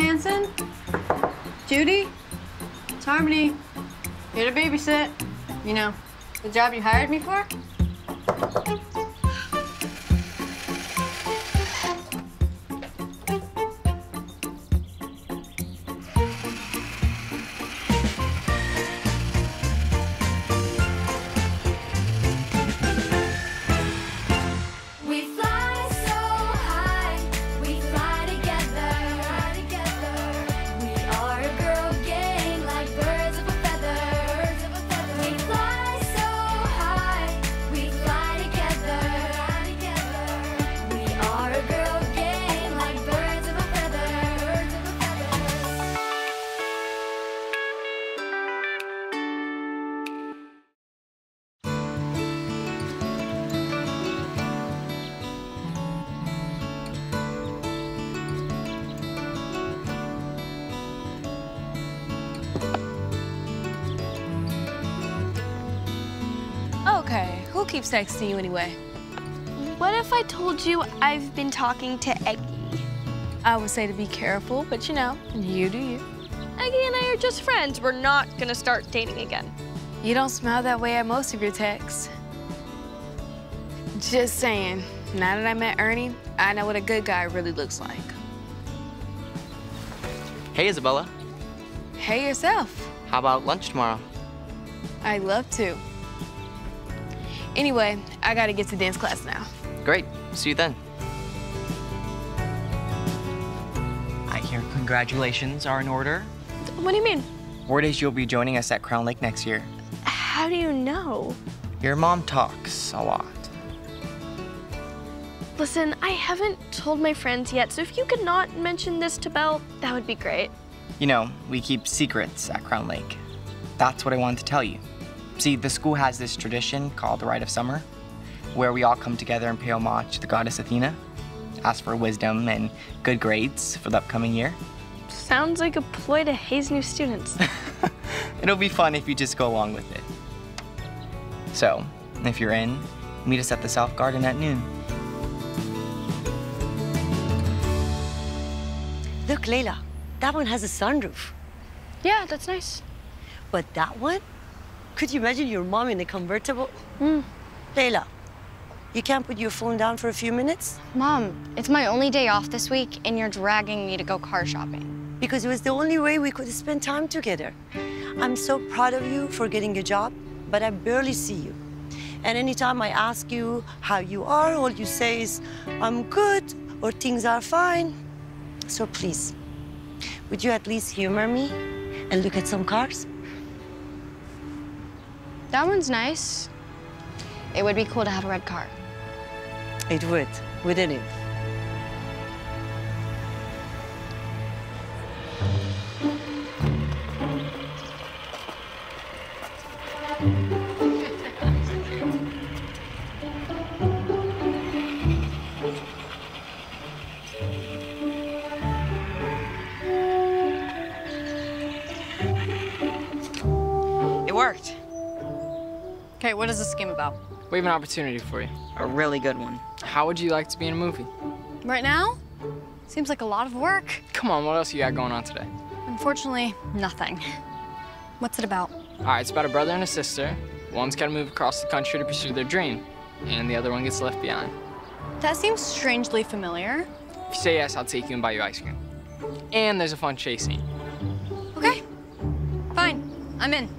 Hansen? Judy? It's Harmony. Here to babysit. You know, the job you hired me for? Who keeps texting you anyway? What if I told you I've been talking to Eggy? I would say to be careful, but you know, you do you. Eggy and I are just friends. We're not gonna start dating again. You don't smile that way at most of your texts. Just saying, now that I met Ernie, I know what a good guy really looks like. Hey, Isabella. Hey yourself. How about lunch tomorrow? I'd love to. Anyway, I gotta get to dance class now. Great. See you then. I hear congratulations are in order. What do you mean? Word is you'll be joining us at Crown Lake next year. How do you know? Your mom talks a lot. Listen, I haven't told my friends yet, so if you could not mention this to Belle, that would be great. You know, we keep secrets at Crown Lake. That's what I wanted to tell you. See, the school has this tradition called the Rite of Summer, where we all come together and pay homage to the goddess Athena, ask for wisdom and good grades for the upcoming year. Sounds like a ploy to haze new students. It'll be fun if you just go along with it. So, if you're in, meet us at the South Garden at noon. Look, Leyla, that one has a sunroof. Yeah, that's nice. But that one? Could you imagine your mom in a convertible? Leyla, you can't put your phone down for a few minutes? Mom, it's my only day off this week, and you're dragging me to go car shopping. Because it was the only way we could spend time together. I'm so proud of you for getting a job, but I barely see you. And anytime I ask you how you are, all you say is, I'm good, or things are fine. So please, would you at least humor me and look at some cars? That one's nice. It would be cool to have a red car. It would, wouldn't it? It worked. Okay, what is this game about? We have an opportunity for you. A really good one. How would you like to be in a movie? Right now? Seems like a lot of work. Come on, what else you got going on today? Unfortunately, nothing. What's it about? All right, it's about a brother and a sister. One's gotta move across the country to pursue their dream, and the other one gets left behind. That seems strangely familiar. If you say yes, I'll take you and buy you ice cream. And there's a fun chase scene. Okay, fine, I'm in.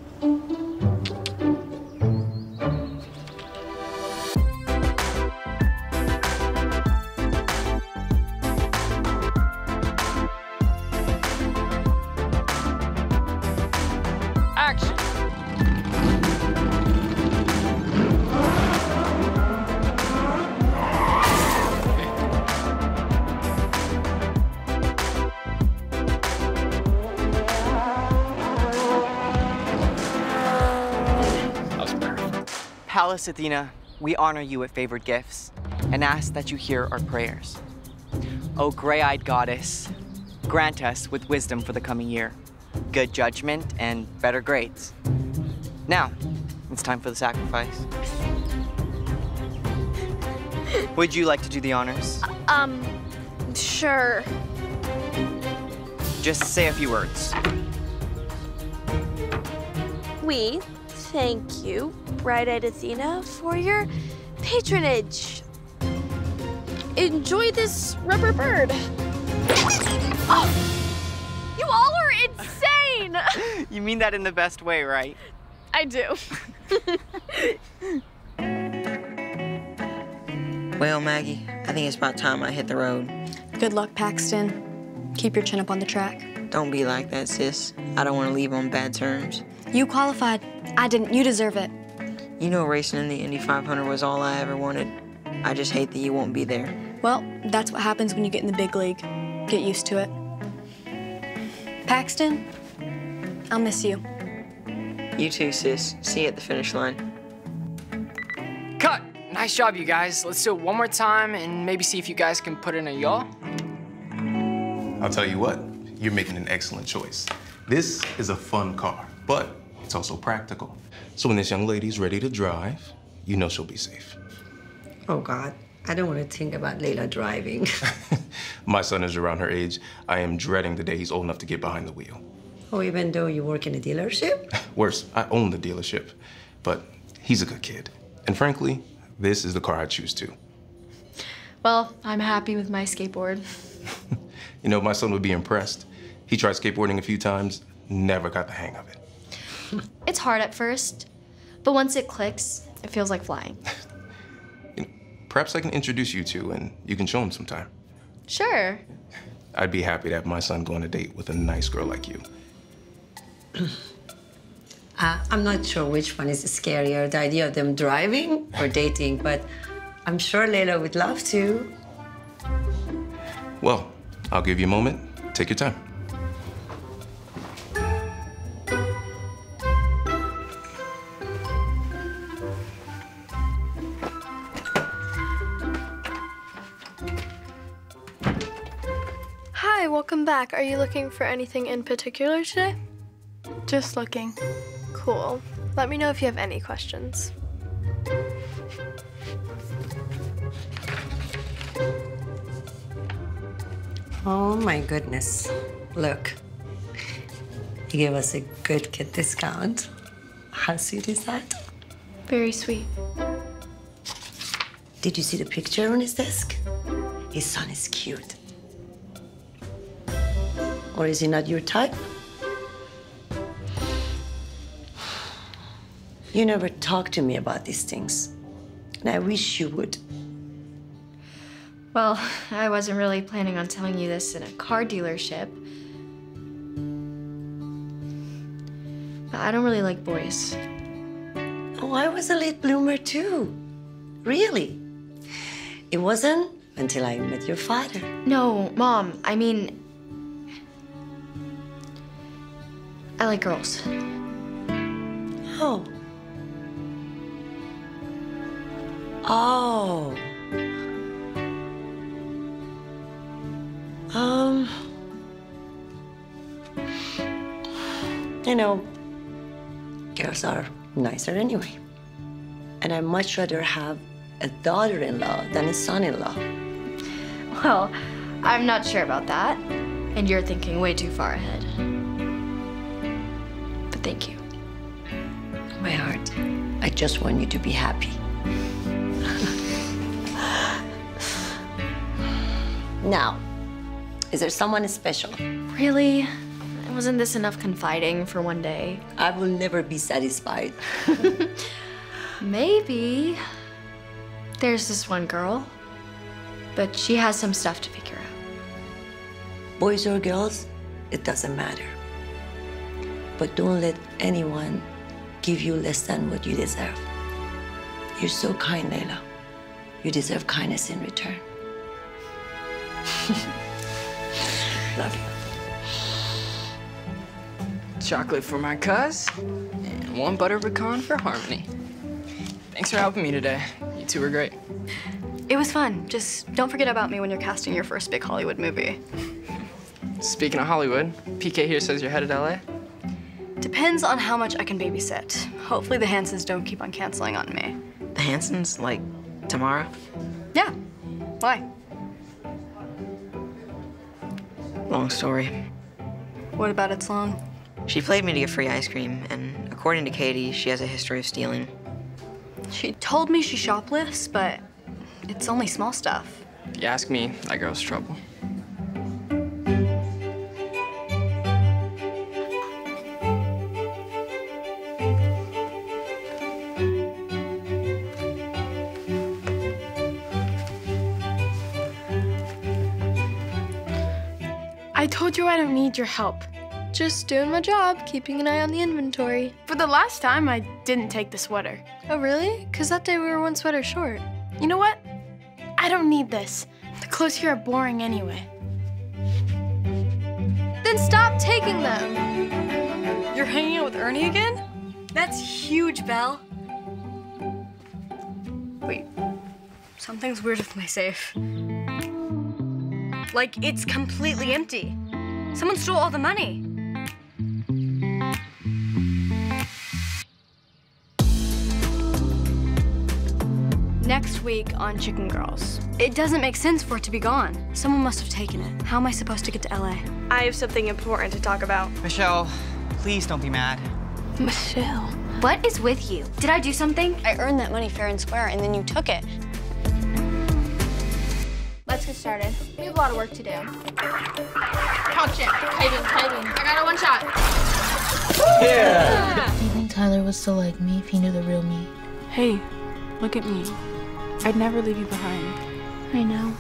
Pallas Athena, we honor you with favored gifts and ask that you hear our prayers. O gray-eyed goddess, grant us with wisdom for the coming year, good judgment and better grades. Now, it's time for the sacrifice. Would you like to do the honors? Sure. Just say a few words. We thank you, Rite of Summer, for your patronage. Enjoy this rubber bird. Oh, you all are insane! You mean that in the best way, right? I do. Well, Maggie, I think it's about time I hit the road. Good luck, Paxton. Keep your chin up on the track. Don't be like that, sis. I don't want to leave on bad terms. You qualified. I didn't. You deserve it. You know racing in the Indy 500 was all I ever wanted. I just hate that you won't be there. Well, that's what happens when you get in the big league. Get used to it. Paxton, I'll miss you. You too, sis. See you at the finish line. Cut! Nice job, you guys. Let's do it one more time and maybe see if you guys can put in a yaw. I'll tell you what, you're making an excellent choice. This is a fun car, but it's also practical. So when this young lady's ready to drive, you know she'll be safe. Oh, God. I don't want to think about Leyla driving. My son is around her age. I am dreading the day he's old enough to get behind the wheel. Oh, even though you work in a dealership? Worse, I own the dealership. But he's a good kid. And frankly, this is the car I choose to. Well, I'm happy with my skateboard. You know, my son would be impressed. He tried skateboarding a few times, never got the hang of it. It's hard at first, but once it clicks, it feels like flying. Perhaps I can introduce you two, and you can show him sometime. Sure. I'd be happy to have my son go on a date with a nice girl like you. I'm not sure which one is scarier, the idea of them driving or dating, but I'm sure Leyla would love to. Well, I'll give you a moment. Take your time. Welcome back. Are you looking for anything in particular today? Just looking. Cool. Let me know if you have any questions. Oh my goodness. Look, you gave us a good kid discount. How sweet is that? Very sweet. Did you see the picture on his desk? His son is cute. Or is he not your type? You never talk to me about these things, and I wish you would. Well, I wasn't really planning on telling you this in a car dealership. But I don't really like boys. Oh, I was a late bloomer too. Really? It wasn't until I met your father. No, Mom, I mean, I like girls. Oh. Oh. You know, girls are nicer anyway. And I'd much rather have a daughter-in-law than a son-in-law. Well, I'm not sure about that. And you're thinking way too far ahead. Thank you. My heart, I just want you to be happy. Now, is there someone special? Really? Wasn't this enough confiding for one day? I will never be satisfied. Maybe. There's this one girl, but she has some stuff to figure out. Boys or girls, it doesn't matter. But don't let anyone give you less than what you deserve. You're so kind, Leyla. You deserve kindness in return. Love you. Chocolate for my cuz, and one butter pecan for Harmony. Thanks for helping me today. You two were great. It was fun. Just don't forget about me when you're casting your first big Hollywood movie. Speaking of Hollywood, PK here says you're headed to LA. Depends on how much I can babysit. Hopefully the Hansons don't keep on canceling on me. The Hansons? Like, Tamara? Yeah. Why? Long story. What about its long? She played me to get free ice cream, and according to Katie, she has a history of stealing. She told me she shoplifts, but it's only small stuff. If you ask me, that girl's trouble. I told you I don't need your help. Just doing my job, keeping an eye on the inventory. For the last time, I didn't take the sweater. Oh, really? Because that day we were one sweater short. You know what? I don't need this. The clothes here are boring anyway. Then stop taking them. You're hanging out with Ernie again? That's huge, Belle. Wait, something's weird with my safe. Like, it's completely empty. Someone stole all the money. Next week on Chicken Girls. It doesn't make sense for it to be gone. Someone must have taken it. How am I supposed to get to LA? I have something important to talk about. Michelle, please don't be mad. Michelle. What is with you? Did I do something? I earned that money fair and square, and then you took it. Let's get started. We have a lot of work to do. Couch it. Tight in. I got a one shot. Yeah. Do you think Tyler would still like me if he knew the real me? Hey, look at me. I'd never leave you behind. I know.